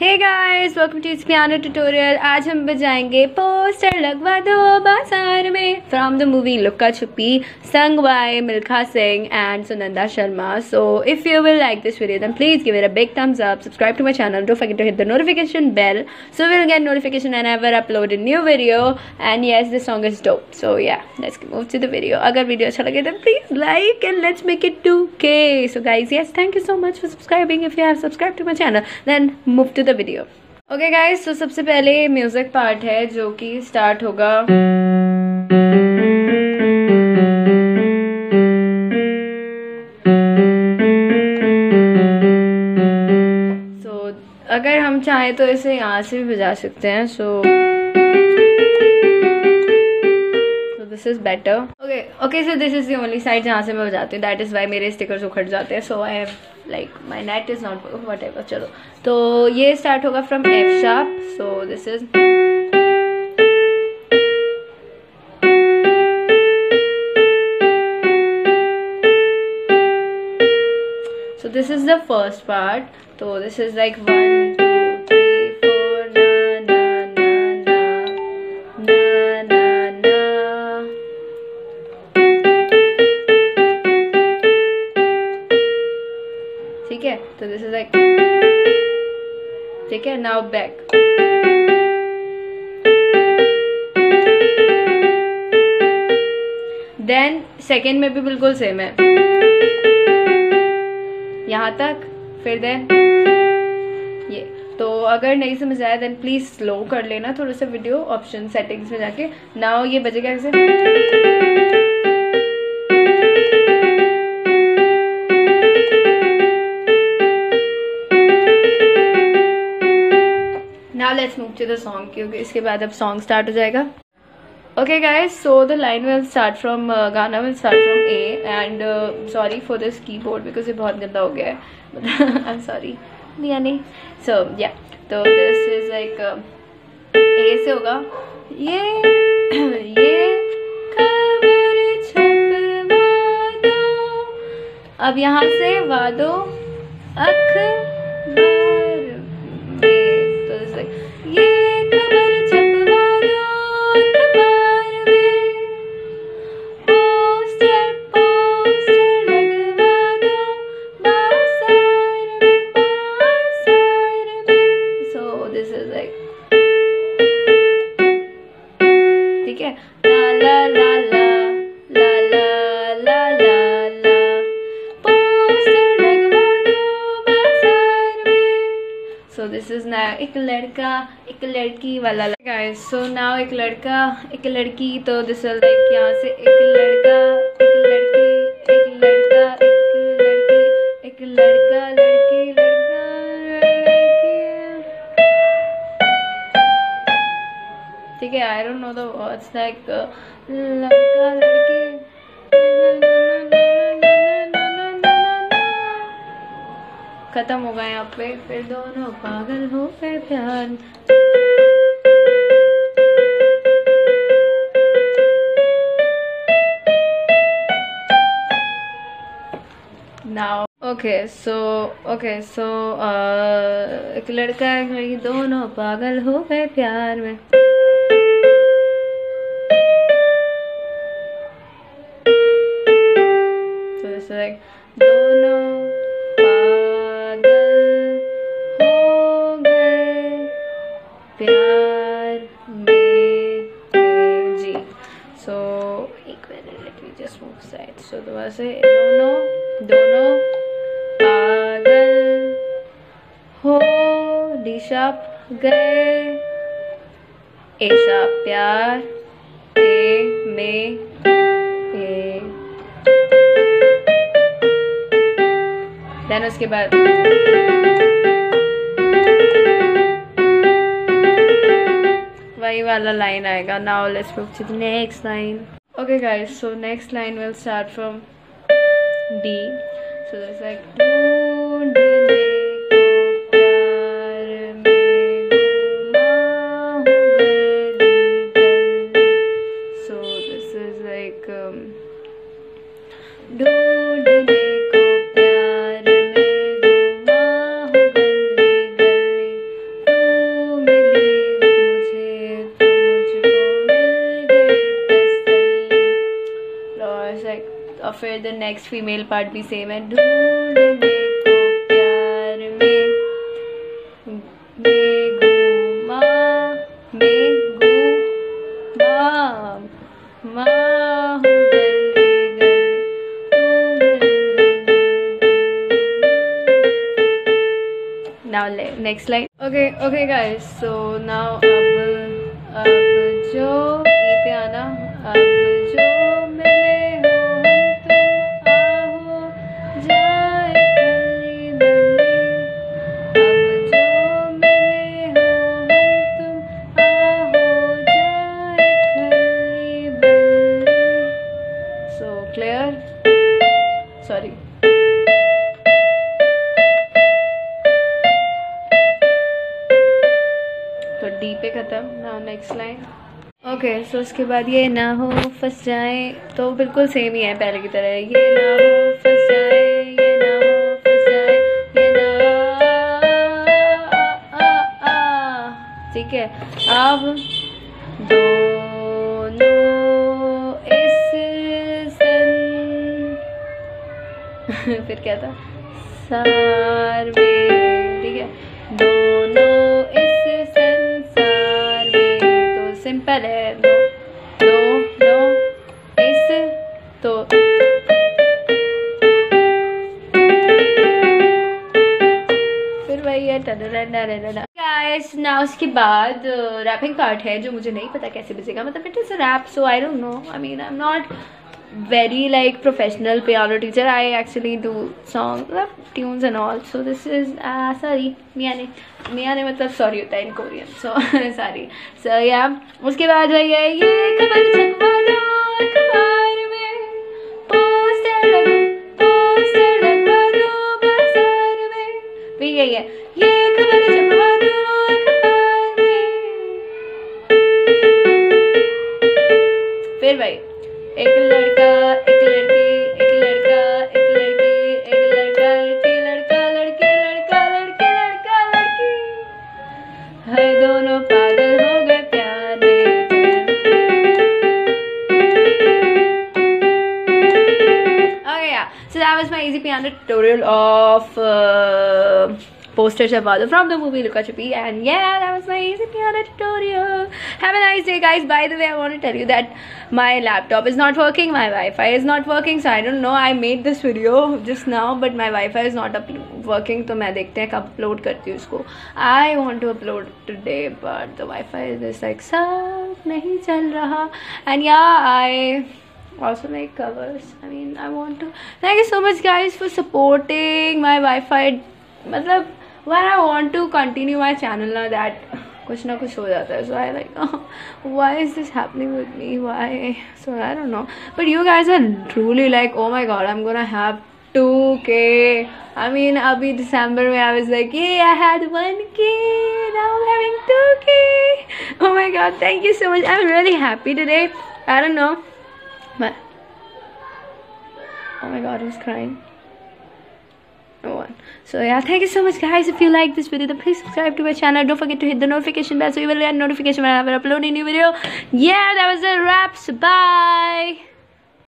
Hey guys, welcome to इस piano tutorial. आज हम बजाएंगे पोस्टर लगवा दो बाजार में from the movie Luka Chuppi, sung by Milkha Singh and Sunanda Sharma. So if you will like this video then please give it a big thumbs up, subscribe to my channel, don't forget to hit the notification bell so you will get notification whenever I upload a new video. And yes, this song is dope. So या, let's move to the video. अगर video अच्छा लगे then please like and let's make it 2K। So guys yes, thank you so much for subscribing. If you have subscribe to my channel then move to video. Okay guys, तो सबसे पहले music part है जो कि start होगा। सो अगर हम चाहें तो इसे यहाँ से भी बजा सकते हैं। So this is better. Okay, so this is the only side जहाँ से मैं बजाती हूँ, दैट इज वाई मेरे स्टिकर्स उखड़ जाते हैं। So I have like my net is not whatever। चलो तो ये स्टार्ट होगा from F sharp। So this is the first part। तो this is like 1 2 3 4 na na na na na na na। ठीक है, तो दिस इज लाइक, ठीक है, नाउ बैक। देन सेकेंड में भी बिल्कुल सेम है, यहाँ तक, फिर देन ये। तो अगर नहीं समझ आया देन प्लीज स्लो कर लेना थोड़ा सा वीडियो, ऑप्शन सेटिंग्स में जाके। नाउ ये बजेगा ऐसे। Let's move to the song क्योंकि इसके बाद अब सॉन्ग स्टार्ट हो जाएगा। Okay guys, so the line will start from गाना will start from A. And sorry for this keyboard because ये बहुत गंदा हो गया है, बट आई एम सॉरी, यानी। सो या, तो दिस इज लाइक ए से होगा ये खबर छपवा दो। अब यहाँ से वादो अख ये खबर छपवा दो अखबार में, पोस्टर लगवा दो बाजार में सो दिस इज लाइक, ठीक है, ला ला ला ला ला ला ला ला ला, पोस्टर लगवा दो बाजार में। सो दिस इज ना एक लड़का एक लड़की वाला। गाइस, सो नाउ एक लड़का एक लड़की, तो दिस इज लाइक यहाँ से एक लड़का एक लड़की एक लड़का एक लड़की एक लड़का लड़की लड़का लड़की, ठीक है। I don't know the words, like लड़का खत्म हो गए यहाँ पे, फिर दोनों पागल हो गए प्यार। नाउ ओके सो एक लड़का एक लड़की दोनों पागल हो गए प्यार में। तो इट्स लाइक दोनों प्यार में जी। सो एक minute, let me just move side. So दोबारा से दोनों पागल हो डी शार्प गए ए शार्प प्यार ए में ए। देन उसके बाद वही वाला लाइन आएगा। Now let's move to the next line. Okay guys, so next line will start from D. So it's like ढूंढने को प्यार में गुमा हो गई गली। सो दिस इज लाइक ढूंढने को प्यार में गुमा हो गई गली। where the next female part be same है. ढूंढ देखो प्यार में बेगुमा now next line. Okay guys, so now ab jo e pe aana ab jo mile ho to aaho jaye kali dil ab jo mile ho tum aaho jaye kali dil. So clear? Sorry. तो D पे खत्म. Now next line. Okay so उसके बाद ये ना हो फंस जाए, तो बिल्कुल सेम ही है पहले की तरह. ये ना हो फंस जाए, ये ना हो फंस जाए, ये ना, ठीक है. अब दोनों इस सन फिर क्या था सार में, ठीक है. दोनों इस सन सिंपल है. दो दो दो इस तो फिर वही है टडा. गाइस नाउ उसके बाद रैपिंग पार्ट है जो मुझे नहीं पता कैसे बजेगा, मतलब it is a rap. So I don't know, I mean I am not very like professional piano teacher. I actually do songs, tunes and all. So this is sorry मियाने मतलब sorry होता है in Korean. So sorry. So yeah, उसके बाद वही है ये खबर छपवा दो अखबार में, पोस्टर लगवा दो बाजार में, भी यही है. ये खबर छपवा दो अखबार में, फिर भाई एक लड़का एक लड़की एक लड़का एक लड़की एक लड़का लड़की लड़का लड़की लड़का लड़की लड़का लड़की है, दोनों पागल हो गए प्यार में. Okay, yeah. So that was my easy piano tutorial of Poster Lagwa Do from the movie Luka Chuppi, and yeah, that was my easy piano tutorial. Have a nice day, guys. By the way, I want to tell you that my laptop is not working, my Wi-Fi is not working, so I don't know. I made this video just now, but my Wi-Fi is not working. So मैं देखते हैं कब upload करती हूँ इसको. I want to upload today, but the Wi-Fi is like सब नहीं चल रहा. And yeah, I also make covers. I mean, I want to. Thank you so much, guys, for supporting my Wi-Fi. मतलब when I want to continue my channel now that कुछ ना कुछ हो जाता है. So I like, oh, why is this happening with me? Why? So I don't know. But you guys are truly like, oh my god, I'm gonna have 2K. I mean, अभी December में I was like, yeah, I had 1K. Now I'm having 2K. Oh my god, thank you so much. I'm really happy today. I don't know. Oh my god, I was crying. No one. So yeah, thank you so much, guys. If you like this video, then please subscribe to my channel. Don't forget to hit the notification bell so you will get notification when I upload a new video. Yeah, that was a wrap. So bye.